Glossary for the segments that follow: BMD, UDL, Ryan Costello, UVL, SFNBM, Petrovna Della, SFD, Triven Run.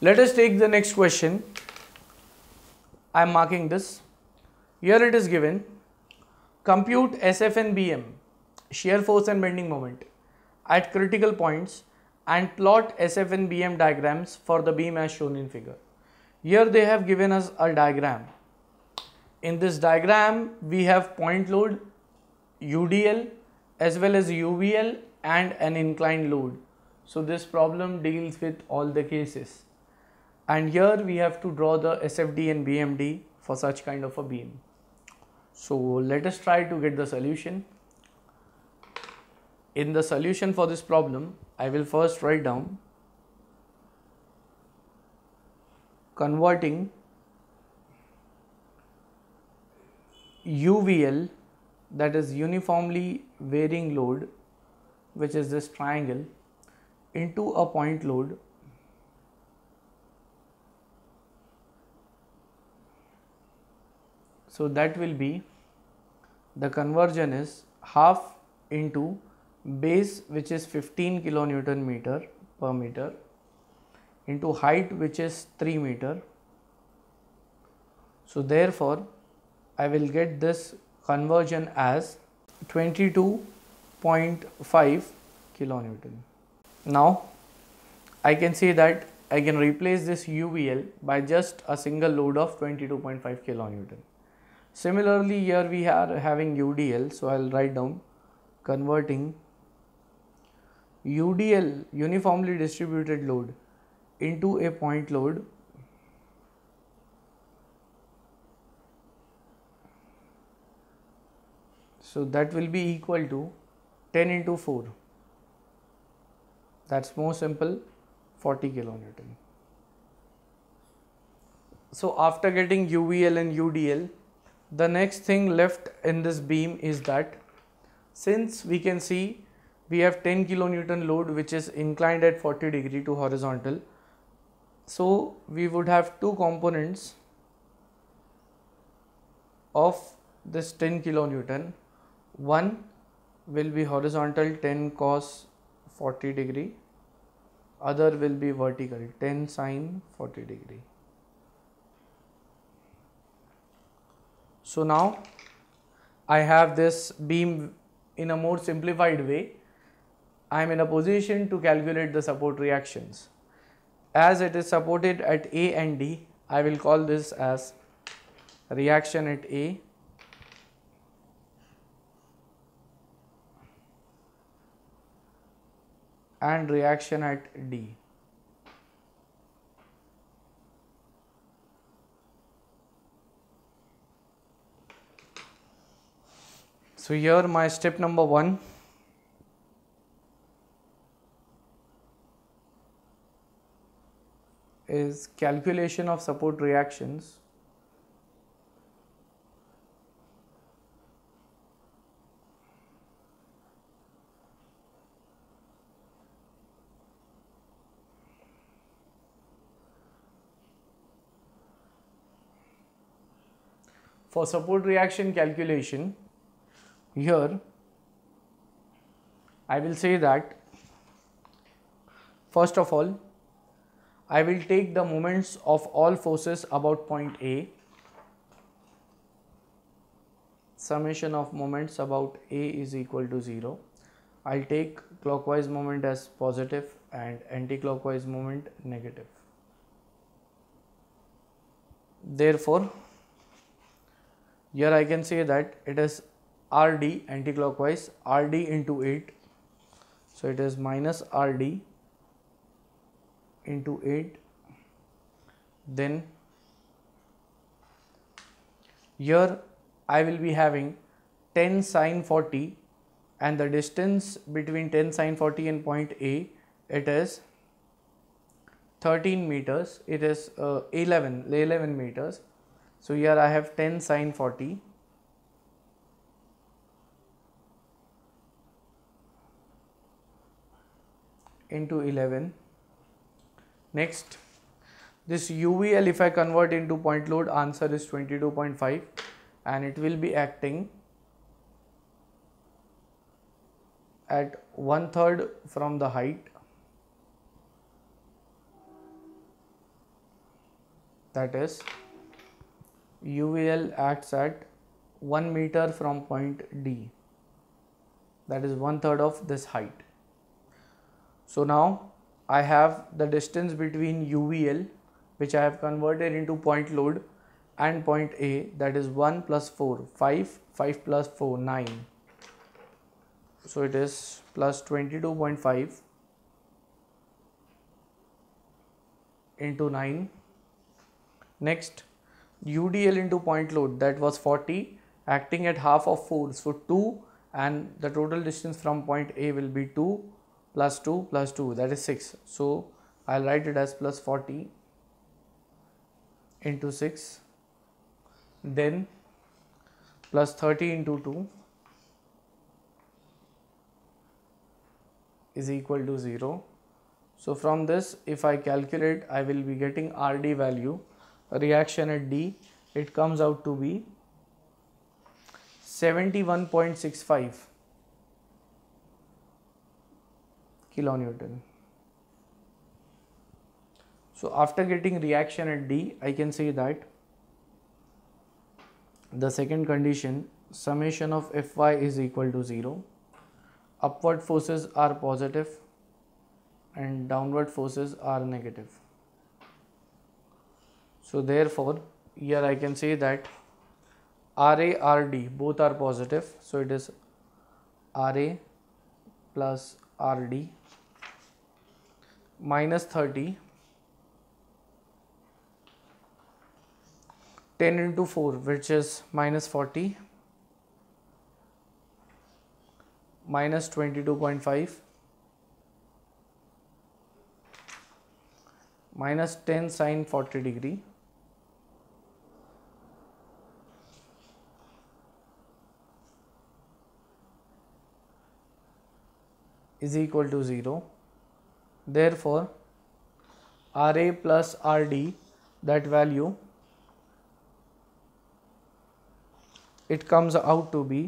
Let us take the next question. I am marking this. Here it is given. Compute SFNBM, shear force and bending moment, at critical points and plot SFNBM diagrams for the beam as shown in figure. Here they have given us a diagram. In this diagram, we have point load, UDL as well as UVL and an inclined load. So this problem deals with all the cases. And here we have to draw the SFD and BMD for such kind of a beam. So let us try to get the solution. In the solution for this problem, I will first write down converting UVL, that is uniformly varying load, which is this triangle, into a point load . So that will be, the conversion is half into base, which is 15 kilonewton meter per meter, into height, which is 3 meter. So therefore, I will get this conversion as 22.5 kilonewton. Now, I can see that I can replace this UVL by just a single load of 22.5 kilonewton. Similarly, here we are having UDL, so I will write down converting UDL, uniformly distributed load, into a point load . So that will be equal to 10 into 4, that's more simple, 40 kilonewton. So after getting UVL and UDL, the next thing left in this beam is that, since we can see we have 10 kilonewton load which is inclined at 40 degree to horizontal, so we would have two components of this 10 kilonewton. One will be horizontal 10 cos 40 degree, other will be vertical 10 sin 40 degree. So now I have this beam in a more simplified way. I am in a position to calculate the support reactions. As it is supported at A and D, I will call this as reaction at A and reaction at D. So here my step number 1, is calculation of support reactions . For support reaction calculation, here I will say that first of all I will take the moments of all forces about point A, summation of moments about A is equal to 0. I will take clockwise moment as positive and anti-clockwise moment negative. Therefore, here I can say that it is RD anti-clockwise, RD into 8, so it is minus RD into 8. Then here I will be having 10 sin 40, and the distance between 10 sin 40 and point A, it is 13 meters, it is 11 meters. So here I have 10 sin 40. into 11. Next, this UVL, if I convert into point load, answer is 22.5, and it will be acting at 1/3 from the height that is UVL acts at 1 meter from point D, that is 1/3 of this height. So now I have the distance between UVL, which I have converted into point load, and point A, that is 1 plus 4, 5, 5 plus 4, 9. So it is plus 22.5 into 9. Next, UDL into point load, that was 40, acting at half of 4, so 2, and the total distance from point A will be 2 plus 2 plus 2, that is 6. So I will write it as plus 40 into 6, then plus 30 into 2 is equal to 0. So from this, if I calculate, I will be getting RD value, reaction at D, it comes out to be 71.65 kilonewton. So after getting reaction at D, I can say that the second condition, summation of Fy is equal to 0, upward forces are positive and downward forces are negative. So therefore, here I can say that Ra, Rd both are positive, so it is Ra plus Rd minus 30, 10 into 4, which is minus 40, minus 22.5, minus 10 sine 40 degree, is equal to 0. Therefore, Ra plus Rd, that value, it comes out to be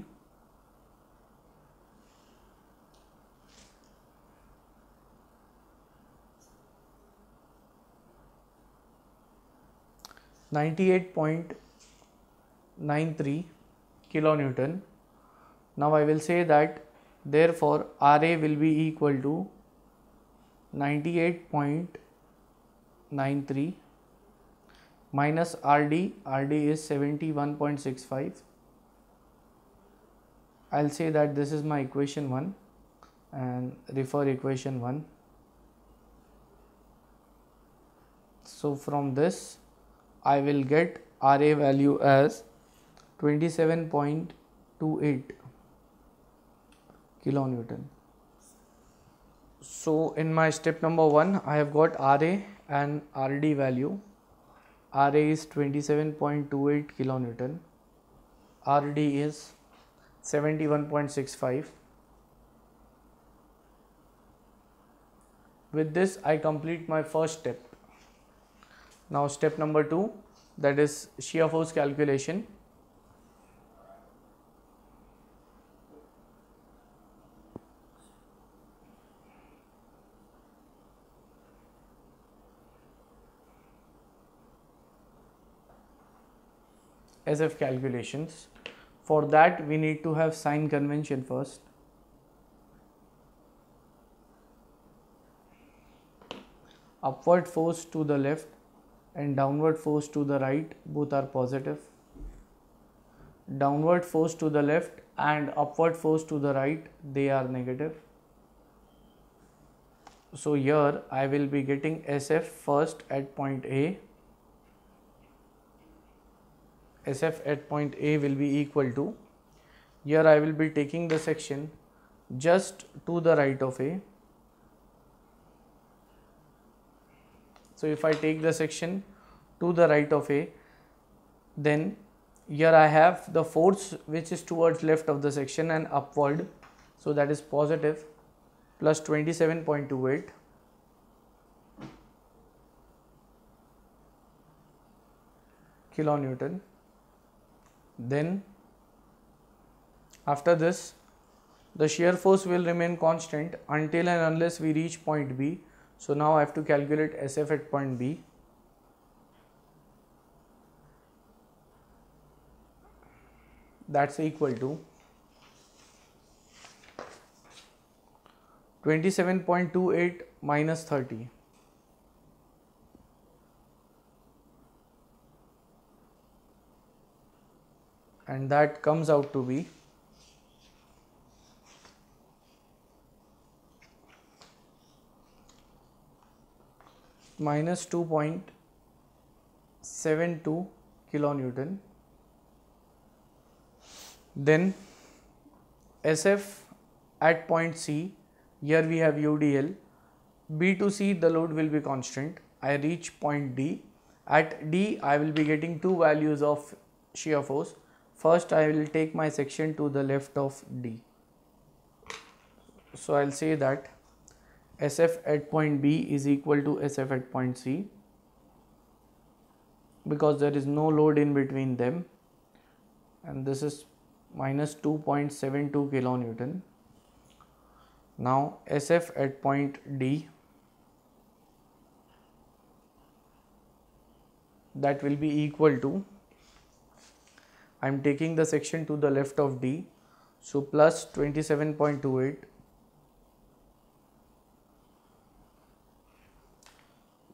98.93 kilonewton. Now I will say that therefore Ra will be equal to 98.93 minus Rd, Rd is 71.65. I will say that this is my equation 1 and refer equation 1. So from this I will get Ra value as 27.28 kilonewton. So in my step number 1, I have got Ra and Rd value. Ra is 27.28 kilonewton. Rd is 71.65. With this, I complete my first step. Now step number 2, that is shear force calculation. SF calculations. For that we need to have sign convention first. Upward force to the left and downward force to the right, both are positive. Downward force to the left and upward force to the right, they are negative. So here I will be getting SF first at point A. SF at point A will be equal to, here I will be taking the section just to the right of A. So if I take the section to the right of A, then here I have the force which is towards left of the section and upward, so that is positive, plus 27.28 kilonewton. Then after this, the shear force will remain constant until and unless we reach point B. So now I have to calculate SF at point B. that's equal to 27.28 minus 30. And that comes out to be 2.72 kilonewton. Then SF at point C, here we have UDL, B to C the load will be constant. I reach point D. At D I will be getting two values of shear force. First I will take my section to the left of D. So I will say that SF at point B is equal to SF at point C because there is no load in between them, and this is minus 2.72 kilonewton. Now SF at point D, that will be equal to, I am taking the section to the left of D, so plus 27.28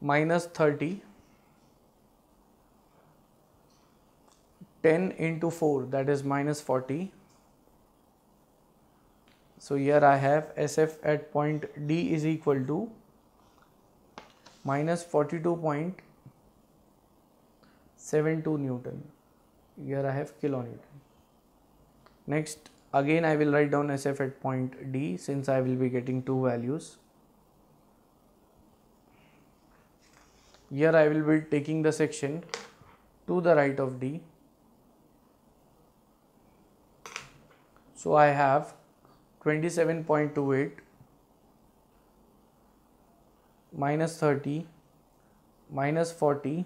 minus 30, 10 into 4, that is minus 40. So here I have SF at point D is equal to minus 42.72 Newton. Here I have kilonewton. Next, again I will write down SF at point D since I will be getting two values. Here I will be taking the section to the right of D. So I have 27.28 minus 30 minus 40,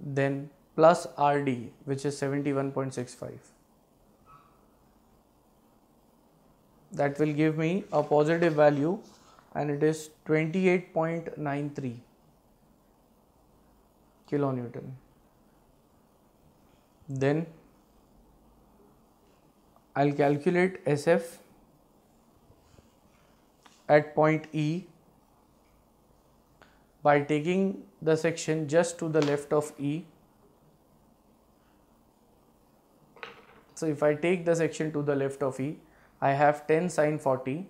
then plus RD, which is 71.65. That will give me a positive value, and it is 28.93 kilonewton. Then I'll calculate SF at point E by taking the section just to the left of E. So if I take the section to the left of E, I have 10 sine 40,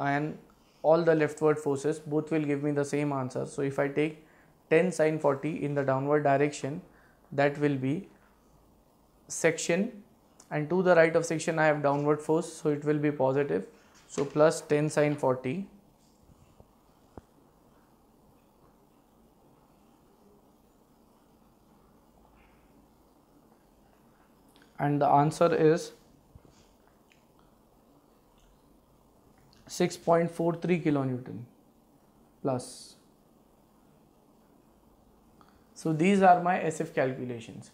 and all the leftward forces both will give me the same answer. So if I take 10 sine 40 in the downward direction, that will be section, and to the right of section I have downward force, so it will be positive. So plus 10 sine 40 and the answer is 6.43 kilonewton plus. So these are my SF calculations.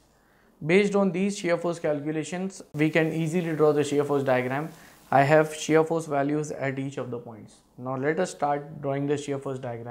Based on these shear force calculations, we can easily draw the shear force diagram. I have shear force values at each of the points. Now let us start drawing the shear force diagram.